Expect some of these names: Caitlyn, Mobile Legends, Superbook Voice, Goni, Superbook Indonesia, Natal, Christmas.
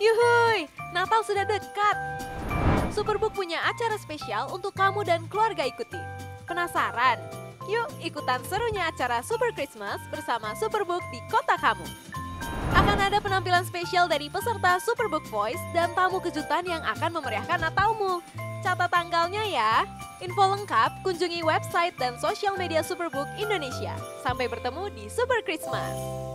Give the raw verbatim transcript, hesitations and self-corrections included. Yuhuy, Natal sudah dekat. Superbook punya acara spesial untuk kamu dan keluarga ikuti. Penasaran? Yuk ikutan serunya acara Super Christmas bersama Superbook di kota kamu. Akan ada penampilan spesial dari peserta Superbook Voice dan tamu kejutan yang akan memeriahkan Natalmu. Catat tanggalnya ya. Info lengkap kunjungi website dan sosial media Superbook Indonesia. Sampai bertemu di Super Christmas.